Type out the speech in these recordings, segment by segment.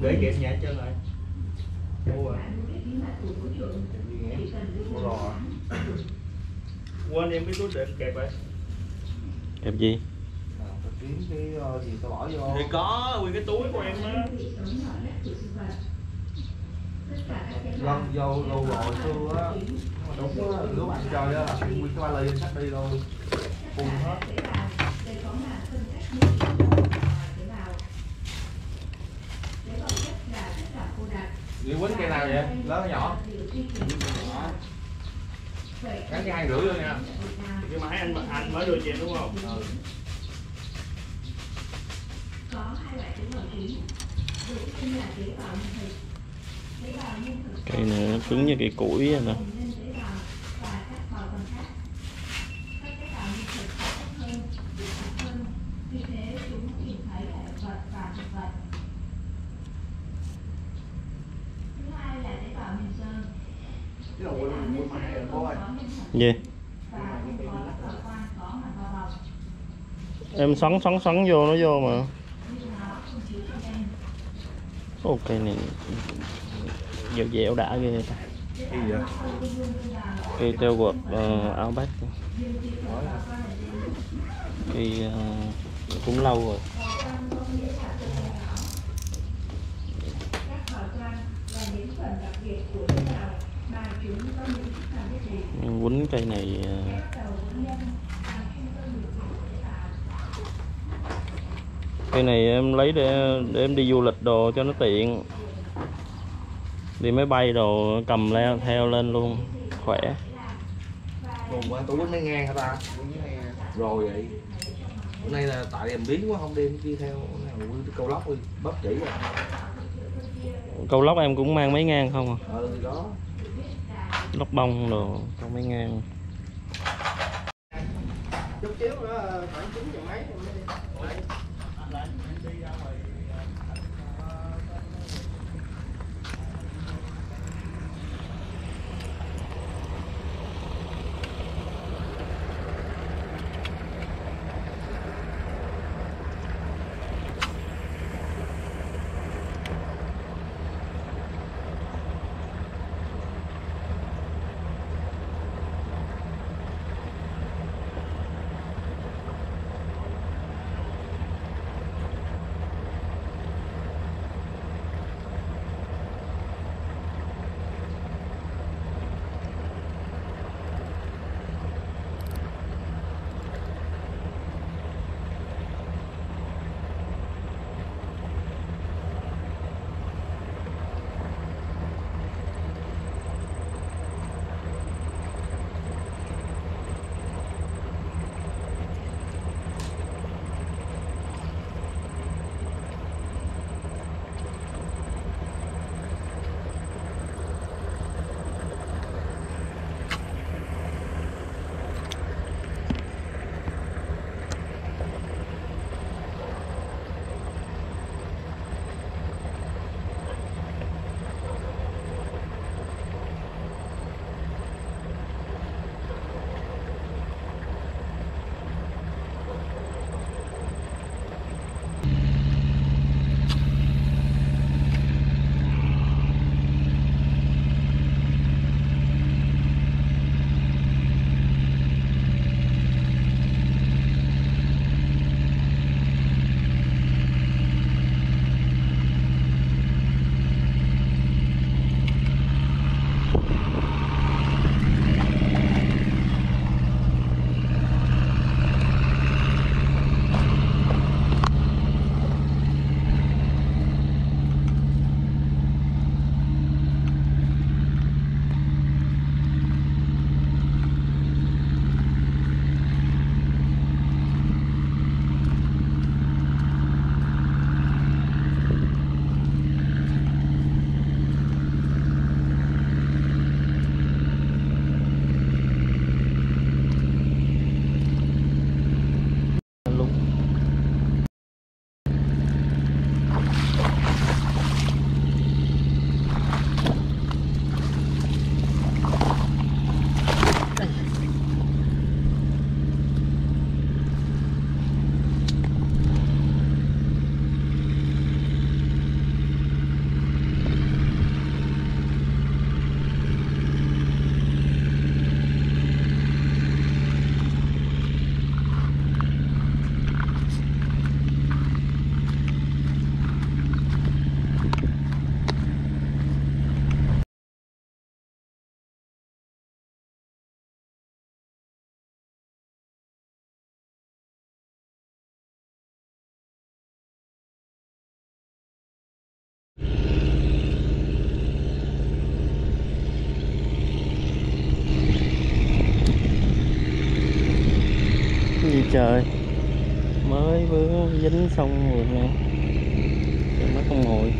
Để kẹp nhẹ chân lại. Quên em cái túi đệm kẹp vậy. Kẹp gì? Kiếm cái gì tao bỏ vô. Thì có nguyên cái túi của em á. Lần vô lâu rồi xưa á. Đúng á, lúc ăn chơi á là chuyện nguyên cái vali sách đi luôn. Cùng hết. Đi quýnh cây nào vậy? Lớn hay nhỏ? Cái 2 rưỡi luôn nha. Nhưng mà anh mới đưa cho em đúng không? Ừ. Cây này nó cứng như cây củi vậy nè. Gì? Em xoắn vô nó vô mà. Ô cây này dẻo dẻo đã ghê ta. Cái gì vậy? Cây teo quật áo bác. Cây cũng lâu rồi. Quýnh cây này em lấy để em đi du lịch đồ cho nó tiện, đi máy bay đồ cầm leo theo lên luôn khỏe. Tôi quýnh mấy ngang hả ta? Rồi vậy hôm nay là tại em biến quá không đem đi theo câu lóc đi bắp chỉ rồi. Câu lóc em cũng mang mấy ngang không à? Ừ đó. Lóc bông đồ trong mấy ngang. Chút xíu nữa khoảng 9 giờ mấy em đi. trời, mới vừa dính xong rồi nè, mất con mồi.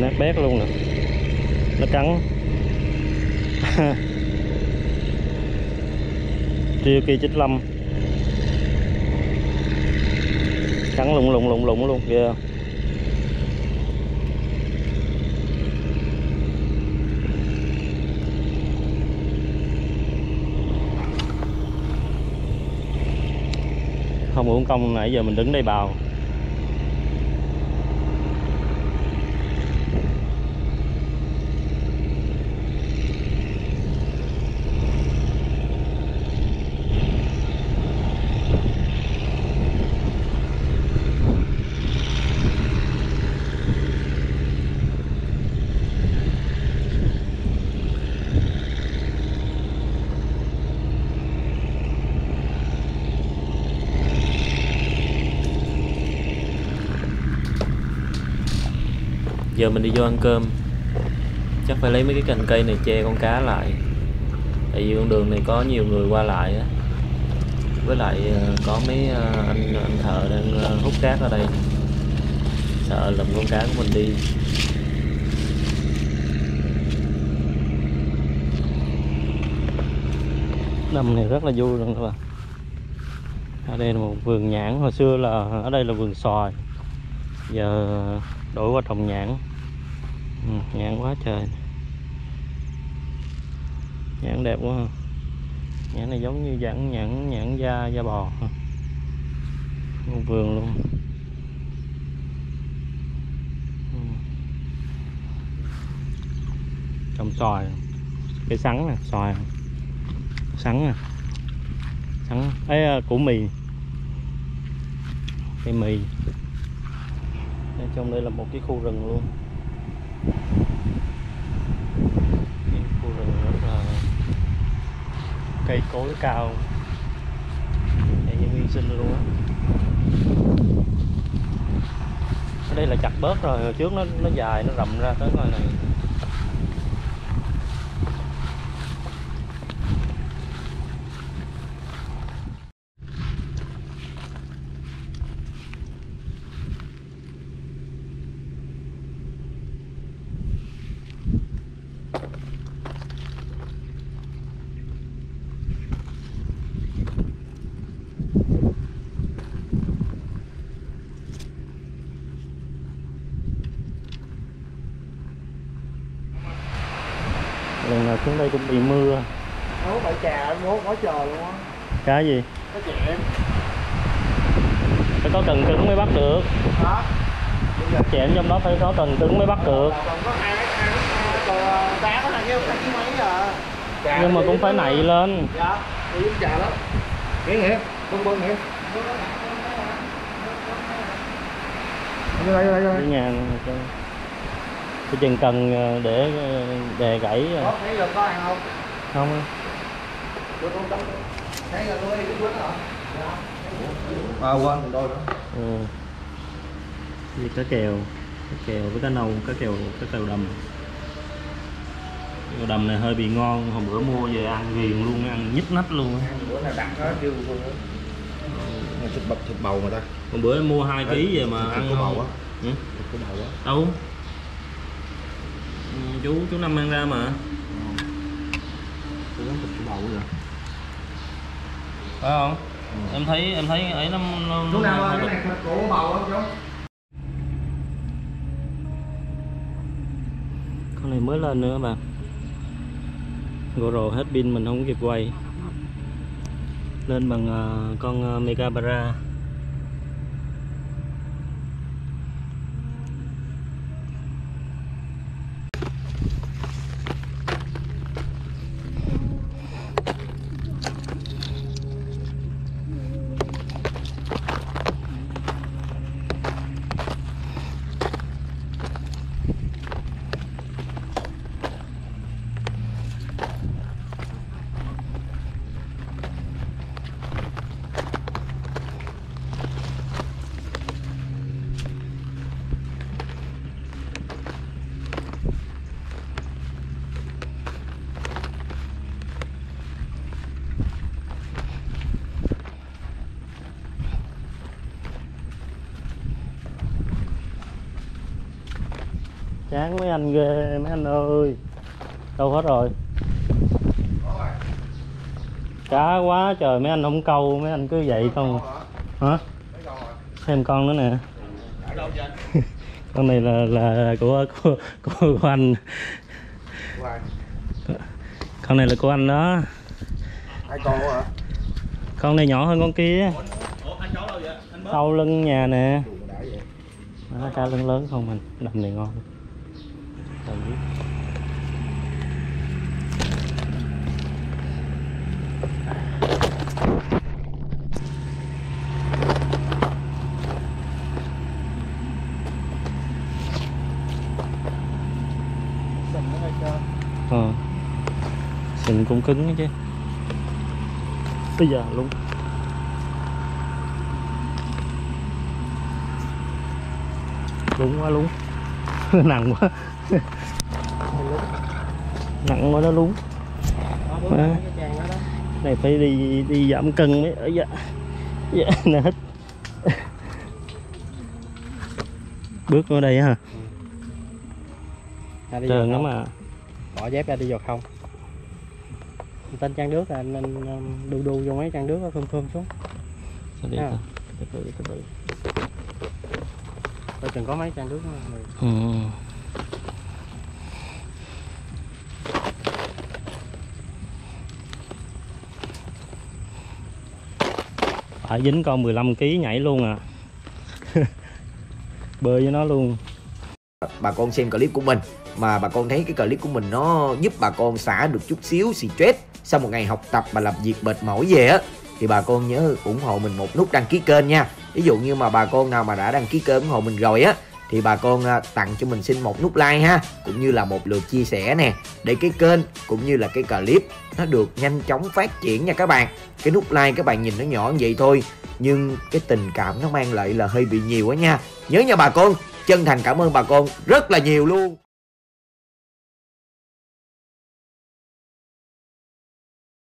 Nát bét luôn nè, nó trắng. Triêu kia 95 trắng lụng luôn kìa. Yeah. Không uổng công nãy giờ mình đứng đây bào. Giờ mình đi vô ăn cơm, chắc phải lấy mấy cái cành cây này che con cá lại, tại vì con đường này có nhiều người qua lại á, với lại có mấy anh thợ đang hút cát ở đây, sợ lùm con cá của mình đi. Năm này rất là vui luôn các bạn. Ở đây là một vườn nhãn, hồi xưa là ở đây là vườn xoài, giờ đổi qua trồng nhãn. Nhãn quá trời, nhãn đẹp quá ha. Nhãn này giống như dạng nhãn da bò ha. Một vườn luôn. Trồng xoài, cái sắn nè, xoài, sắn nè, sắn ấy, củ mì, cây mì. Trong đây là một cái khu rừng luôn, cái khu rừng rất là cây cối cao, để như nguyên sinh luôn á. Ở đây là chặt bớt rồi, hồi trước nó dài, nó rậm ra tới ngoài này. Lần nào xuống đây cũng bị mưa. Nấu phải trà nấu quá trời luôn á. Cá gì? Cá chẹm. Phải có cần cứng mới bắt được. Đó. Chẹm trong đó phải có cần cứng mới bắt được. Còn có cá có mấy. Nhưng mà cũng phải nảy lên. Dạ. Đi trà đó. Nghĩa bưng nghĩa. Đi nhà này. Cái chừng cần để đè gãy. Có thấy giờ có ăn không? Không. Thấy giờ tôi đi quýnh rồi. À quên còn đôi nữa. Gì cá kèo với cá nâu, cá kèo đầm. Cái đầm này hơi bị ngon, hôm bữa mua về ăn ghiền luôn, ăn nhít nách luôn. Bữa nào đặt đó kêu thịt bầu mà ta. Hôm bữa mua 2 kg về mà ăn có bầu á. Ừ. Đâu? Chú Năm mang ra mà. Tôi thịt bầu rồi. Phải không? Ừ. Em thấy ấy nó chú Năm ơi, cái này thịt của bầu không chú? Con này mới lên nữa bạn. GoPro hết pin mình không kịp quay. lên bằng con Megabass. Chán mấy anh ghê, mấy anh ơi. Đâu hết rồi? Cá quá trời, mấy anh không câu, mấy anh cứ vậy không. Hả? Thêm con nữa nè. Con này là của anh. Con này là của anh đó. Con này nhỏ hơn con kia. Sau lưng nhà nè. Đó, cá lớn lớn không mình. Đầm này ngon. Sừng cũng cứng chứ. Bây giờ luôn. Đúng quá luôn. Nặng quá. Nặng quá đó luôn. Này phải đi giảm cân mới ở dạ. Dạ nè hết. Bước vô đây hả? Trơn lắm à. Bỏ dép ra đi vào không. Tên trang nước là anh đu đu vô mấy trang nước nó thơm xuống. Sao đi à. Từ từ. Tôi chừng có mấy trang nước nữa. Phải dính con 15kg nhảy luôn à. Bơi với nó luôn. Bà con xem clip của mình mà bà con thấy cái clip của mình nó giúp bà con xả được chút xíu stress sau một ngày học tập và làm việc mệt mỏi về á, thì bà con nhớ ủng hộ mình một nút đăng ký kênh nha. Ví dụ như mà bà con nào mà đã đăng ký kênh ủng hộ mình rồi á, thì bà con tặng cho mình xin một nút like ha, cũng như là một lượt chia sẻ nè, để cái kênh cũng như là cái clip nó được nhanh chóng phát triển nha các bạn. Cái nút like các bạn nhìn nó nhỏ như vậy thôi, nhưng cái tình cảm nó mang lại là hơi bị nhiều quá nha. Nhớ nha bà con, chân thành cảm ơn bà con rất là nhiều luôn.